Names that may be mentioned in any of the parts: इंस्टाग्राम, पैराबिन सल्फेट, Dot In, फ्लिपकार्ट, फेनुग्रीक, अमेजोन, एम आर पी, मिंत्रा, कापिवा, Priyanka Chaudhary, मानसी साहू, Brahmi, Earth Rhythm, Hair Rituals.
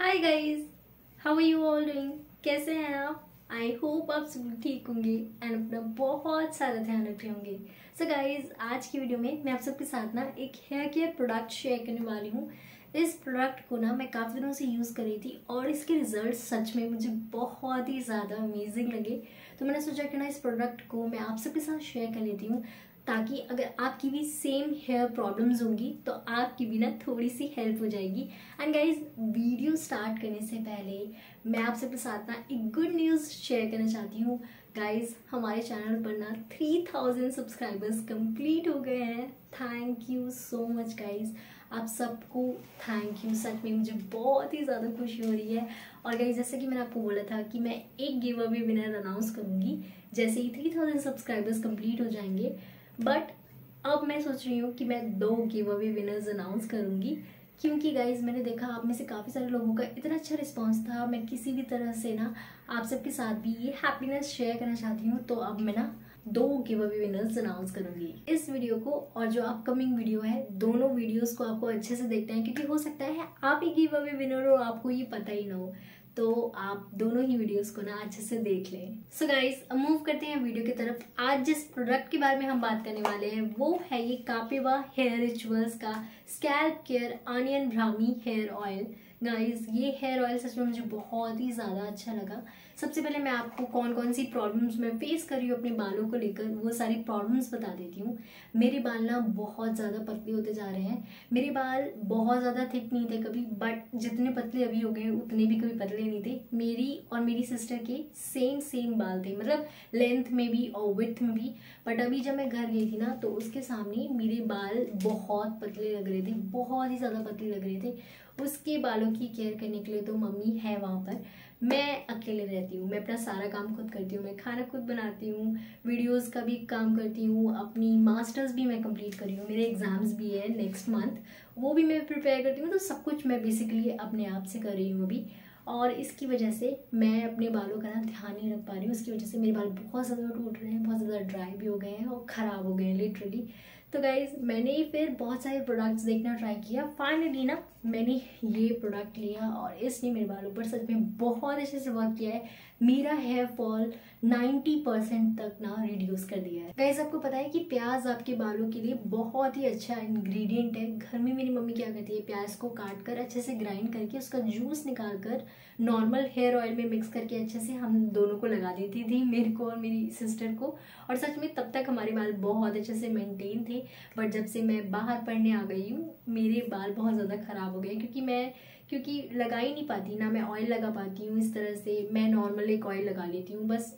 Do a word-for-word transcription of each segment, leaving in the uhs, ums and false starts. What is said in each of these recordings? Hi guys, how are you all doing? कैसे हैं आप? आई होप आप सब ठीक होंगे एंड अपना बहुत सारा ध्यान रख रहे होंगे। सो गाइज, आज की वीडियो में मैं आप सबके साथ ना एक हेयर केयर प्रोडक्ट शेयर करने वाली हूँ। इस प्रोडक्ट को ना मैं काफ़ी दिनों से यूज़ कर रही थी और इसके रिजल्ट सच में मुझे बहुत ही ज़्यादा अमेजिंग लगे, तो मैंने सोचा कि ना इस प्रोडक्ट को मैं आप सबके साथ शेयर कर लेती हूँ ताकि अगर आपकी भी सेम हेयर प्रॉब्लम्स होंगी तो आपकी भी ना थोड़ी सी हेल्प हो जाएगी। एंड गाइज, वीडियो स्टार्ट करने से पहले मैं आप सबके साथ ना एक गुड न्यूज़ शेयर करना चाहती हूँ। गाइज, हमारे चैनल पर ना थ्री थाउजेंड सब्सक्राइबर्स कंप्लीट हो गए हैं। Thank you so much guys, आप सबको थैंक यू। सच में मुझे बहुत ही ज़्यादा खुशी हो रही है। और गाइज, जैसे कि मैंने आपको बोला था कि मैं एक गिव अवे विनर अनाउंस करूँगी जैसे ही थ्री थाउजेंड सब्सक्राइबर्स कंप्लीट हो जाएंगे, बट अब मैं सोच रही हूँ कि मैं दो गिव अवे विनर्स अनाउंस करूँगी क्योंकि गाइज मैंने देखा आप में से काफ़ी सारे लोगों का इतना अच्छा रिस्पांस था। मैं किसी भी तरह से ना आप सबके साथ भी ये हैप्पीनेस शेयर करना चाहती हूँ, तो अब मैं ना दो गिव अवे विनर्स अनाउंस करूँगी। इस वीडियो को और जो अपकमिंग वीडियो है, दोनों वीडियोज़ को आपको अच्छे से देखना है क्योंकि हो सकता है आप ही गिव अवे विनर हो और आपको ये पता ही ना हो, तो आप दोनों ही वीडियोस को ना अच्छे से देख लें। सो गाइज, अब मूव करते हैं वीडियो की तरफ। आज जिस प्रोडक्ट के बारे में हम बात करने वाले हैं वो है ये कापिवा हेयर रिचुअल्स का scalp care onion Brahmi hair oil. Guys, ये हेयर ऑयल सच में मुझे बहुत ही ज़्यादा अच्छा लगा। सबसे पहले मैं आपको कौन कौन सी प्रॉब्लम्स मैं फेस कर रही हूँ अपने बालों को लेकर, वो सारी प्रॉब्लम्स बता देती हूँ। मेरे बाल ना बहुत ज़्यादा पतले होते जा रहे हैं। मेरे बाल बहुत ज़्यादा थिक नहीं थे कभी, बट जितने पतले अभी हो गए उतने भी कभी पतले नहीं थे। मेरी और मेरी सिस्टर के सेम सेम बाल थे, मतलब लेंथ में भी और विड्थ में भी। बट अभी जब मैं घर गई थी ना तो उसके सामने मेरे बाल बहुत पतले लग रहे थे, बहुत ही ज़्यादा पतले लग रहे थे। उसके बालों की केयर करने के लिए तो मम्मी है वहाँ पर, मैं अकेले रहती हूँ। मैं अपना सारा काम खुद करती हूँ, मैं खाना खुद बनाती हूँ, वीडियोस का भी काम करती हूँ, अपनी मास्टर्स भी मैं कंप्लीट कर रही हूँ, मेरे एग्ज़ाम्स भी है नेक्स्ट मंथ, वो भी मैं प्रिपेयर करती हूँ। तो सब कुछ मैं बेसिकली अपने आप से कर रही हूँ अभी, और इसकी वजह से मैं अपने बालों का ना ध्यान नहीं रख पा रही हूँ। उसकी वजह से मेरे बाल बहुत ज़्यादा टूट रहे हैं, बहुत ज़्यादा ड्राई भी हो गए हैं और ख़राब हो गए हैं लिटरली। तो गाइज़, मैंने फिर बहुत सारे प्रोडक्ट्स देखना ट्राई किया, फाइनली ना मैंने ये प्रोडक्ट लिया और इसने मेरे बालों पर सच में बहुत अच्छे से वर्क किया है। मेरा हेयर फॉल नब्बे परसेंट तक ना रिड्यूस कर दिया है। गाइज़, आपको पता है कि प्याज आपके बालों के लिए बहुत ही अच्छा इंग्रेडिएंट है। घर में मेरी मम्मी क्या करती है, प्याज को काट कर अच्छे से ग्राइंड करके उसका जूस निकाल कर नॉर्मल हेयर ऑयल में मिक्स करके अच्छे से हम दोनों को लगा देती थी, मेरे को और मेरी सिस्टर को। और सच में तब तक हमारे बाल बहुत अच्छे से मेनटेन थे, बट जब से मैं बाहर पढ़ने आ गई हूँ मेरे बाल बहुत ज़्यादा ख़राब हो गए क्योंकि मैं क्योंकि लगा ही नहीं पाती ना, मैं ऑयल लगा पाती हूँ। इस तरह से मैं नॉर्मल एक ऑयल लगा लेती हूँ, बस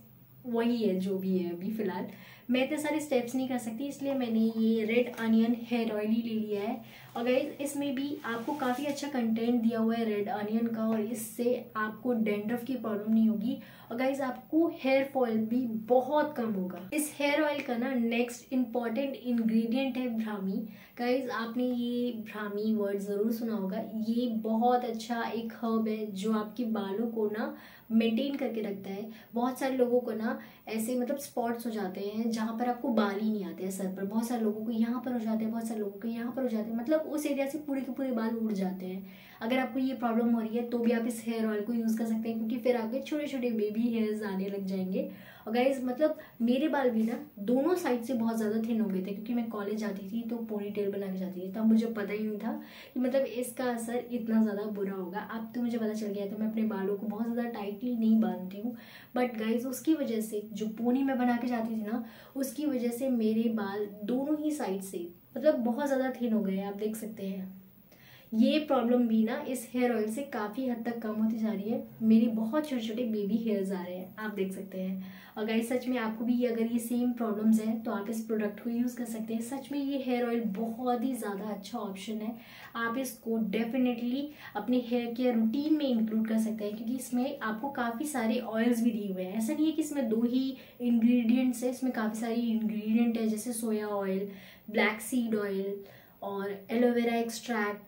वही है जो भी है अभी फ़िलहाल। मैं इतने सारे स्टेप्स नहीं कर सकती, इसलिए मैंने ये रेड अनियन हेयर ऑयल ही ले लिया है। और गाइस, इसमें भी आपको काफ़ी अच्छा कंटेंट दिया हुआ है रेड अनियन का, और इससे आपको डैंड्रफ की प्रॉब्लम नहीं होगी और गाइस आपको हेयर फॉल भी बहुत कम होगा। इस हेयर ऑयल का ना नेक्स्ट इम्पॉर्टेंट इन्ग्रीडियंट है ब्राह्मी। गाइस, आपने ये ब्राह्मी वर्ड ज़रूर सुना होगा। ये बहुत अच्छा एक हर्ब है जो आपके बालों को ना मेनटेन करके रखता है। बहुत सारे लोगों को ना ऐसे मतलब स्पॉट्स हो जाते हैं जहाँ पर आपको बाल ही नहीं आते हैं सर पर, बहुत सारे लोगों को यहाँ पर हो जाते हैं, बहुत सारे लोगों को यहाँ पर हो जाते हैं, मतलब उस एरिया से पूरे के पूरे बाल उड़ जाते हैं। अगर आपको ये प्रॉब्लम हो रही है तो भी आप इस हेयर ऑयल को यूज़ कर सकते हैं क्योंकि फिर आपके छोटे छोटे बेबी हेयर्स आने लग जाएंगे। और गाइज, मतलब मेरे बाल भी ना दोनों साइड से बहुत ज़्यादा थिन हो गए थे क्योंकि मैं कॉलेज जाती थी तो पोनी टेल बना के जाती थी, तब मुझे पता ही नहीं था कि मतलब इसका असर इतना ज़्यादा बुरा होगा। अब तो मुझे पता चल गया था, मैं अपने बालों को बहुत ज़्यादा टाइटली नहीं बांधती हूँ, बट गाइज उसकी वजह से जो पोनी मैं बना के जाती थी ना उसकी वजह से मेरे बाल दोनों ही साइड से मतलब बहुत ज़्यादा थिन हो गए, आप देख सकते हैं। ये प्रॉब्लम भी ना इस हेयर ऑयल से काफ़ी हद तक कम होती जा रही है। मेरे बहुत छोटे छोटे बेबी हेयर्स आ रहे हैं, आप देख सकते हैं। और गाइस, सच में आपको भी अगर ये सेम प्रॉब्लम्स हैं तो आप इस प्रोडक्ट को यूज़ कर सकते हैं। सच में ये हेयर ऑयल बहुत ही ज़्यादा अच्छा ऑप्शन है। आप इसको डेफिनेटली अपने हेयर केयर रूटीन में इंक्लूड कर सकते हैं क्योंकि इसमें आपको काफ़ी सारे ऑयल्स भी दिए हुए हैं। ऐसा नहीं है कि इसमें दो ही इन्ग्रीडियंट्स है, इसमें काफ़ी सारे इन्ग्रीडियंट है जैसे soya oil, black seed oil और aloe vera extract,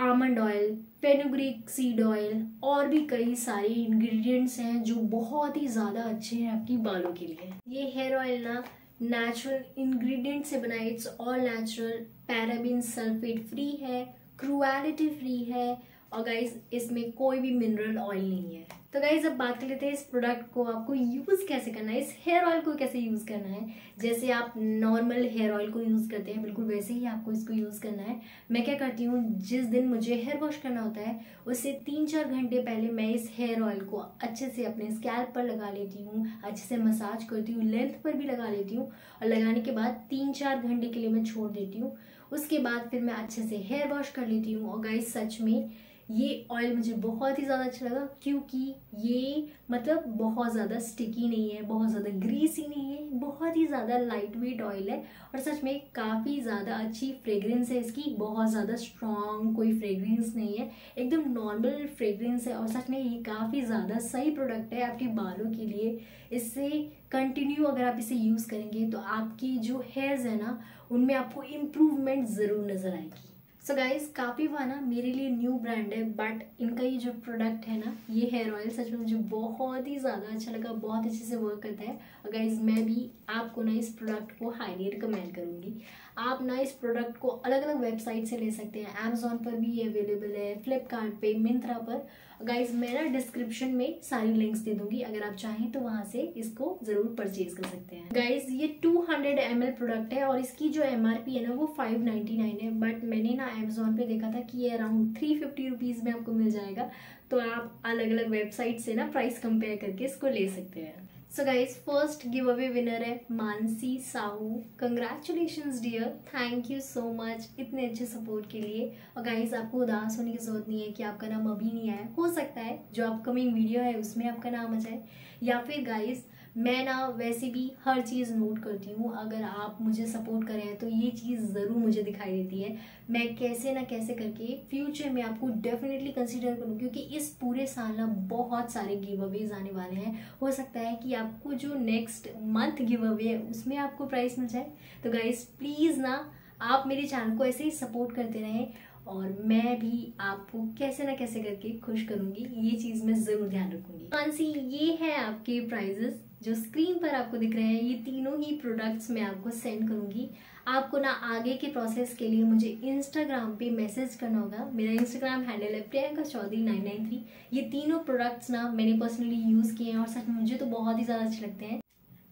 almond oil, फेनुग्रीक seed oil और भी कई सारे इंग्रेडिएंट्स हैं जो बहुत ही ज़्यादा अच्छे हैं आपकी बालों के लिए। ये हेयर ऑयल ना नेचुरल इंग्रेडिएंट से बना, it's all natural, पैराबिन सल्फेट free है, क्रुएलिटी फ्री है और गाइज इसमें कोई भी मिनरल ऑयल नहीं है। तो गाइज अब बात कर लेते हैं इस प्रोडक्ट को आपको यूज़ कैसे करना है, इस हेयर ऑयल को कैसे यूज़ करना है। जैसे आप नॉर्मल हेयर ऑयल को यूज़ करते हैं बिल्कुल वैसे ही आपको इसको यूज़ करना है। मैं क्या करती हूँ, जिस दिन मुझे हेयर वॉश करना होता है उससे तीन चार घंटे पहले मैं इस हेयर ऑयल को अच्छे से अपने स्कैल्प पर लगा लेती हूँ, अच्छे से मसाज करती हूँ, लेंथ पर भी लगा लेती हूँ और लगाने के बाद तीन चार घंटे के लिए मैं छोड़ देती हूँ। उसके बाद फिर मैं अच्छे से हेयर वॉश कर लेती हूँ। और गाइज सच में ये ऑयल मुझे बहुत ही ज़्यादा अच्छा लगा, क्योंकि ये मतलब बहुत ज़्यादा स्टिकी नहीं है, बहुत ज़्यादा ग्रीसी नहीं है, बहुत ही ज़्यादा लाइट वेट ऑयल है और सच में काफ़ी ज़्यादा अच्छी फ्रेगरेंस है इसकी। बहुत ज़्यादा स्ट्रॉन्ग कोई फ्रेगरेंस नहीं है, एकदम नॉर्मल फ्रेगरेंस है और सच में ये काफ़ी ज़्यादा सही प्रोडक्ट है आपके बालों के लिए। इससे कंटिन्यू अगर आप इसे यूज़ करेंगे तो आपकी जो हेयर्स है ना उनमें आपको इम्प्रूवमेंट ज़रूर नज़र आएगी। सो गाइज कापीवा ना मेरे लिए न्यू ब्रांड है, बट इनका ये जो प्रोडक्ट है ना ये हेयर ऑयल सच में मुझे बहुत ही ज़्यादा अच्छा लगा, बहुत अच्छे से वर्क करता है। और गाइज मैं भी आपको ना इस प्रोडक्ट को हाईली रिकमेंड करूँगी। आप ना इस प्रोडक्ट को अलग अलग वेबसाइट से ले सकते हैं, अमेजोन पर भी ये अवेलेबल है, फ्लिपकार्ट पे, मिंत्रा पर। गाइज मैं ना डिस्क्रिप्शन में सारी लिंक्स दे दूँगी, अगर आप चाहें तो वहाँ से इसको ज़रूर परचेज कर सकते हैं। गाइज ये two hundred M L product है और इसकी जो एम आर पी है ना वो फाइव नाइन्टी नाइन है, बट मैंने ना अमेजोन पे देखा था कि ये अराउंड थ्री फिफ्टी रुपीज़ में आपको मिल जाएगा। तो आप अलग अलग वेबसाइट से ना प्राइस कंपेयर करके इसको ले सकते हैं। So guys first giveaway winner है मानसी साहू। Congratulations dear, thank you so much इतने अच्छे सपोर्ट के लिए। और गाइज आपको उदास होने की ज़रूरत नहीं है कि आपका नाम अभी नहीं आया, हो सकता है जो अपकमिंग वीडियो है उसमें आपका नाम आ जाए। या फिर गाइज मैं ना वैसे भी हर चीज़ नोट करती हूँ, अगर आप मुझे सपोर्ट करें तो ये चीज़ ज़रूर मुझे दिखाई देती है। मैं कैसे ना कैसे करके फ्यूचर में आपको डेफिनेटली कंसीडर करूँ, क्योंकि इस पूरे साल ना बहुत सारे गिव अवेज आने वाले हैं। हो सकता है कि आपको जो नेक्स्ट मंथ गिव अवे है उसमें आपको प्राइस मिल जाए। तो गाइज प्लीज़ ना आप मेरे चैनल को ऐसे ही सपोर्ट करते रहें और मैं भी आपको कैसे ना कैसे करके खुश करूँगी, ये चीज़ मैं ज़रूर ध्यान रखूँगी। मानसी ये है आपके प्राइजेस जो स्क्रीन पर आपको दिख रहे हैं, ये तीनों ही प्रोडक्ट्स मैं आपको सेंड करूँगी। आपको ना आगे के प्रोसेस के लिए मुझे इंस्टाग्राम पे मैसेज करना होगा। मेरा इंस्टाग्राम हैंडल है Priyanka Chaudhary nine nine three. ये तीनों प्रोडक्ट्स ना मैंने पर्सनली यूज़ किए हैं और सच में मुझे तो बहुत ही ज़्यादा अच्छे लगते हैं।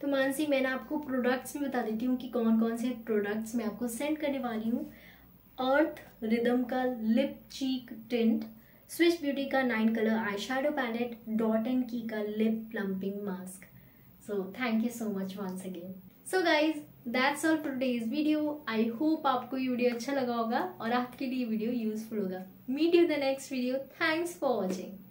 तो मानसी मैं ना आपको प्रोडक्ट्स भी बता देती हूँ कि कौन कौन से प्रोडक्ट्स मैं आपको सेंड करने वाली हूँ। अर्थ रिदम का lip cheek tint, Swiss beauty का nine colour eye shadow palette, dot and की का lip plumping mask. So thank you so much once again. So guys that's all for today's video. I hope आपको ये video अच्छा लगा होगा और आपके लिए वीडियो यूजफुल होगा। Meet you the next video. Thanks for watching.